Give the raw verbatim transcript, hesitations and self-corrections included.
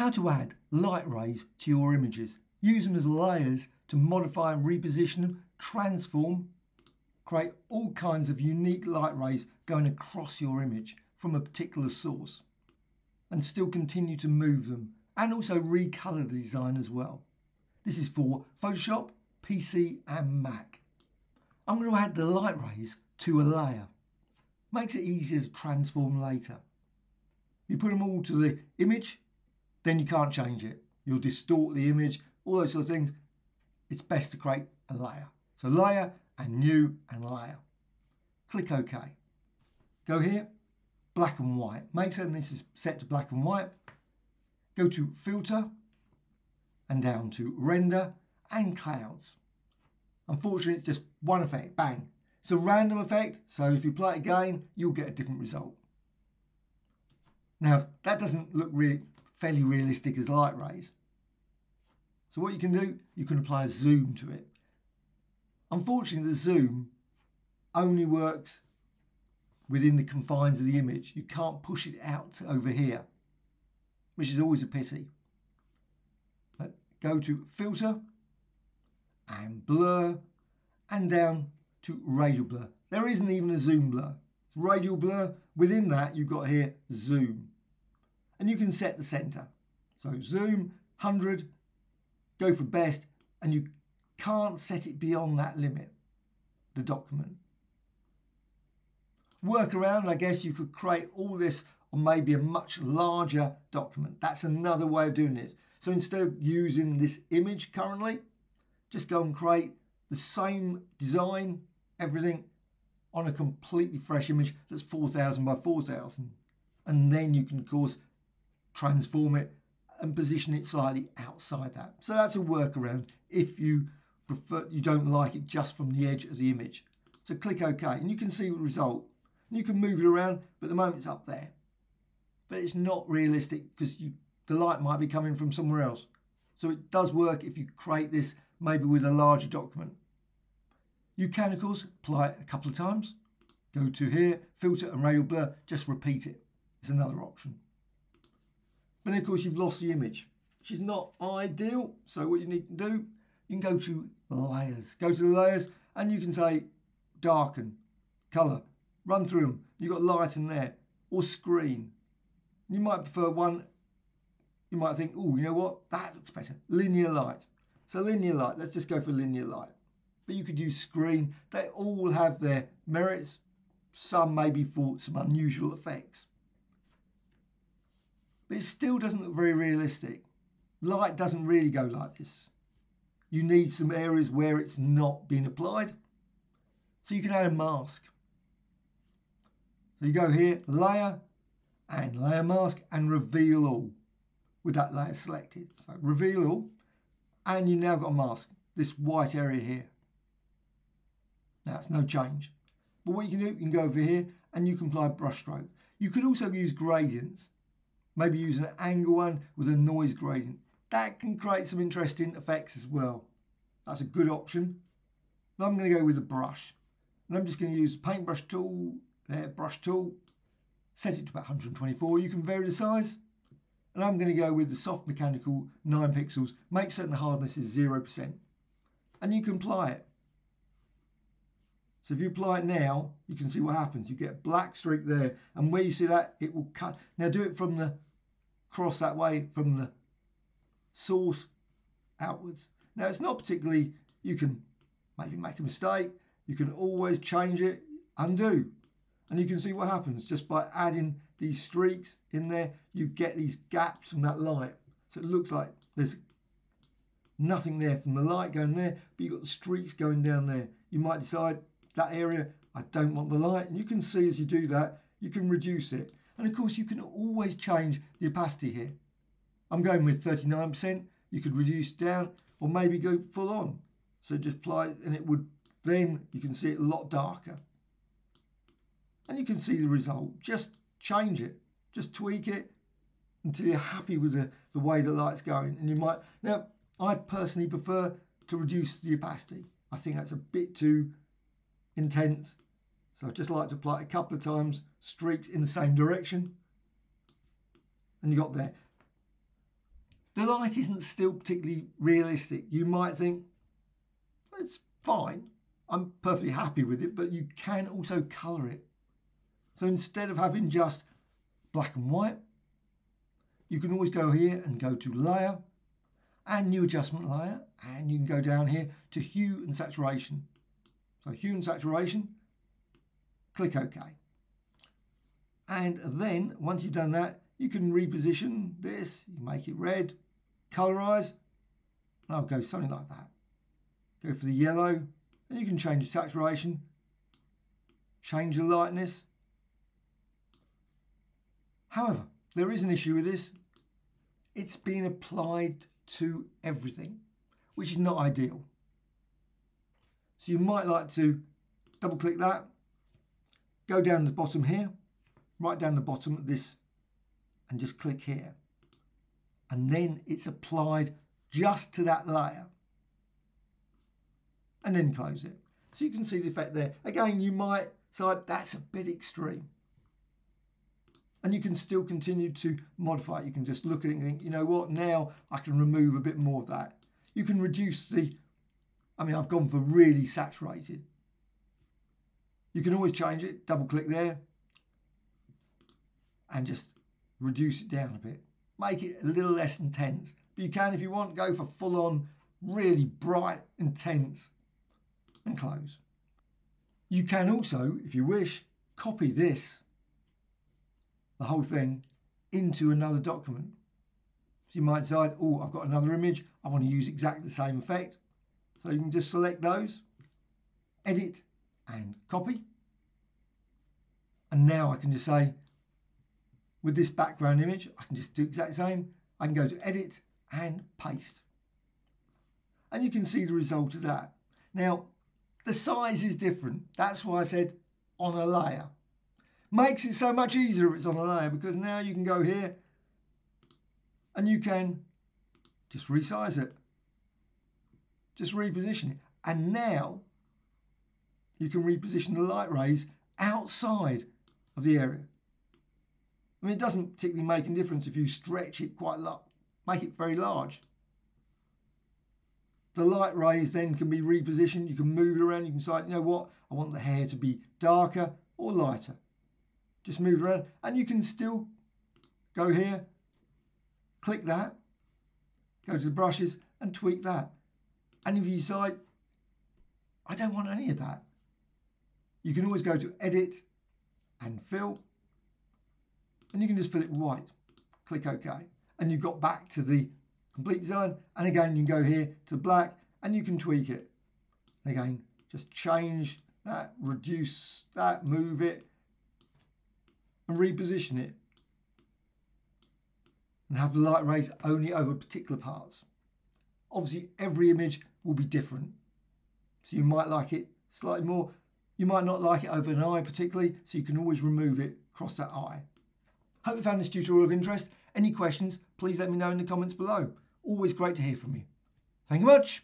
how to add light rays to your images. Use them as layers to modify and reposition them, transform, create all kinds of unique light rays going across your image from a particular source, and still continue to move them and also recolor the design as well. This is for Photoshop, P C and Mac. I'm going to add the light rays to a layer. Makes it easier to transform later. You put them all to the image, then you can't change it. You'll distort the image, all those sort of things. It's best to create a layer. So layer and new and layer. Click OK. Go here, black and white. Make certain this is set to black and white. Go to filter and down to render and clouds. Unfortunately, it's just one effect, bang. It's a random effect, so if you play it again, you'll get a different result. Now, that doesn't look really fairly realistic as light rays. So what you can do, you can apply a zoom to it. Unfortunately, the zoom only works within the confines of the image. You can't push it out over here, which is always a pity. But go to filter and blur and down to radial blur. There isn't even a zoom blur. It's radial blur. Within that, you've got here zoom. And you can set the center. So zoom, one hundred, go for best, and you can't set it beyond that limit, the document. Workaround, I guess you could create all this on maybe a much larger document. That's another way of doing it. So instead of using this image currently, just go and create the same design, everything, on a completely fresh image that's four thousand by four thousand. And then you can, of course, transform it and position it slightly outside that. So that's a workaround if you prefer, you don't like it just from the edge of the image. So click OK, and you can see the result. And you can move it around, but at the moment it's up there. But it's not realistic because you, the light might be coming from somewhere else. So it does work if you create this maybe with a larger document. You can, of course, apply it a couple of times. Go to here, filter and radial blur, just repeat it. It's another option. But then, of course, you've lost the image, which is not ideal. So what you need to do, you can go to layers. Go to the layers and you can say darken, color, run through them. You've got light in there or screen. You might prefer one. You might think, oh, you know what? That looks better. Linear light. So linear light, let's just go for linear light. But you could use screen. They all have their merits. Some maybe for some unusual effects. But it still doesn't look very realistic. Light doesn't really go like this. You need some areas where it's not being applied. So you can add a mask. So you go here, layer and layer mask and reveal all with that layer selected. So reveal all, and you've now got a mask, this white area here. Now it's no change. But what you can do, you can go over here and you can apply brushstroke. You could also use gradients. Maybe use an angle one with a noise gradient. That can create some interesting effects as well. That's a good option. Now I'm going to go with a brush. And I'm just going to use the paintbrush tool, there, brush tool. Set it to about one hundred twenty-four. You can vary the size. And I'm going to go with the soft mechanical nine pixels. Make certain the hardness is zero percent. And you can apply it. So if you apply it now, you can see what happens. You get a black streak there, and where you see that, it will cut. Now do it from the cross that way, from the source outwards. Now it's not particularly, you can maybe make a mistake. You can always change it, undo. And you can see what happens just by adding these streaks in there. You get these gaps from that light. So it looks like there's nothing there from the light going there, but you've got the streaks going down there. You might decide, that area, I don't want the light. And you can see as you do that, you can reduce it. And of course, you can always change the opacity here. I'm going with thirty-nine percent. You could reduce down or maybe go full on. So just apply and it would, then you can see it a lot darker. And you can see the result. Just change it. Just tweak it until you're happy with the, the way the light's going. And you might, now, I personally prefer to reduce the opacity. I think that's a bit too intense. So I just like to apply it a couple of times, streaks in the same direction, and you got there. the light isn't still particularly realistic. You might think, it's fine, I'm perfectly happy with it, but you can also colour it. So instead of having just black and white, you can always go here and go to layer and new adjustment layer, and you can go down here to hue and saturation. So hue and saturation, click OK. And then once you've done that, you can reposition this, you make it red, colorize, and I'll go something like that. Go for the yellow, and you can change the saturation, change the lightness. However, there is an issue with this. It's being applied to everything, which is not ideal. So you might like to double click that, go down the bottom here, right down the bottom of this, and just click here. And then it's applied just to that layer. And then close it. So you can see the effect there. Again, you might say that's a bit extreme. And you can still continue to modify it. You can just look at it and think, you know what, now I can remove a bit more of that. You can reduce the, I mean, I've gone for really saturated. You can always change it, double click there, and just reduce it down a bit. Make it a little less intense. But you can, if you want, go for full on, really bright, intense, and close. You can also, if you wish, copy this, the whole thing, into another document. So you might decide, oh, I've got another image, I want to use exactly the same effect. So you can just select those, edit and copy. And now I can just say, with this background image, I can just do exact same. I can go to edit and paste. And you can see the result of that. Now, the size is different. That's why I said on a layer. Makes it so much easier if it's on a layer, because now you can go here and you can just resize it. Just reposition it. And now you can reposition the light rays outside of the area. I mean, it doesn't particularly make a difference if you stretch it quite a lot, make it very large. The light rays then can be repositioned. You can move it around. You can decide, you know what, I want the hair to be darker or lighter. Just move it around. And you can still go here, click that, go to the brushes and tweak that. And if you decide, I don't want any of that, you can always go to edit and fill. And you can just fill it white. Click OK. And you've got back to the complete design. And again, you can go here to black and you can tweak it. And again, just change that, reduce that, move it, and reposition it. And have the light rays only over particular parts. Obviously, every image will be different. So you might like it slightly more. You might not like it over an eye particularly, so you can always remove it across that eye. Hope you found this tutorial of interest. Any questions, please let me know in the comments below. Always great to hear from you. Thank you much.